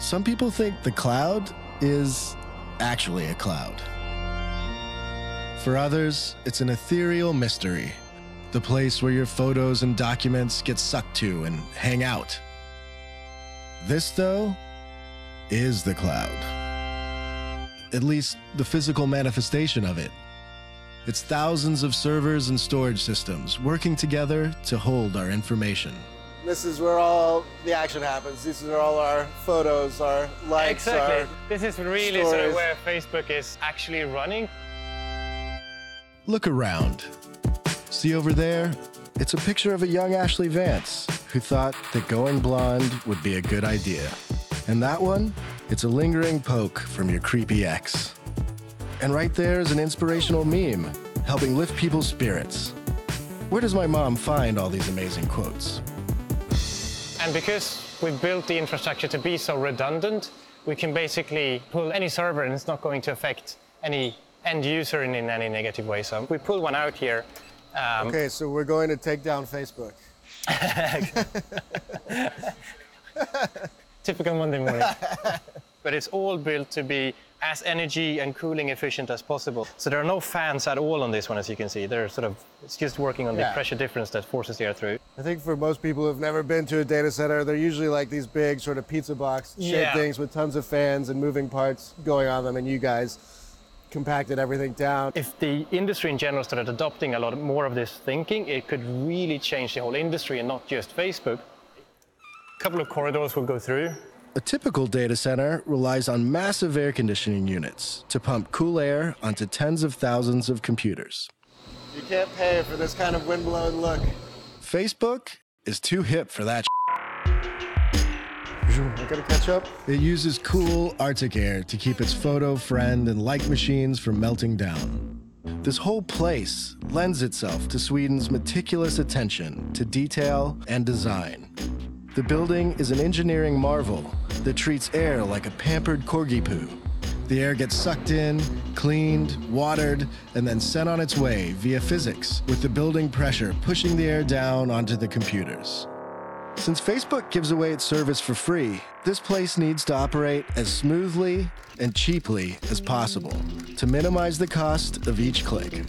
Some people think the cloud is actually a cloud. For others, it's an ethereal mystery, the place where your photos and documents get sucked to and hang out. This, though, is the cloud. At least the physical manifestation of it. It's thousands of servers and storage systems working together to hold our information. This is where all the action happens. This is where all our photos, our likes, exactly. This is really sort of where Facebook is actually running. Look around. See over there? It's a picture of a young Ashley Vance who thought that going blonde would be a good idea. And that one, it's a lingering poke from your creepy ex. And right there is an inspirational meme helping lift people's spirits. Where does my mom find all these amazing quotes? And because we've built the infrastructure to be so redundant, we can basically pull any server and it's not going to affect any end user in any negative way. So we pull one out here. Okay, so we're going to take down Facebook. Typical Monday morning. But it's all built to be as energy and cooling efficient as possible. So there are no fans at all on this one, as you can see. They're sort of, it's just working on the pressure difference that forces the air through. I think for most people who've never been to a data center, they're usually like these big sort of pizza box shaped things with tons of fans and moving parts going on them, and you guys compacted everything down. If the industry in general started adopting a lot more of this thinking, it could really change the whole industry and not just Facebook. A couple of corridors we'll go through. A typical data center relies on massive air conditioning units to pump cool air onto tens of thousands of computers. You can't pay for this kind of wind-blown look. Facebook is too hip for that. I gotta catch up. It uses cool Arctic air to keep its photo, friend, and like machines from melting down. This whole place lends itself to Sweden's meticulous attention to detail and design. The building is an engineering marvel that treats air like a pampered corgi poo. The air gets sucked in, cleaned, watered, and then sent on its way via physics, with the building pressure pushing the air down onto the computers. Since Facebook gives away its service for free, this place needs to operate as smoothly and cheaply as possible to minimize the cost of each click.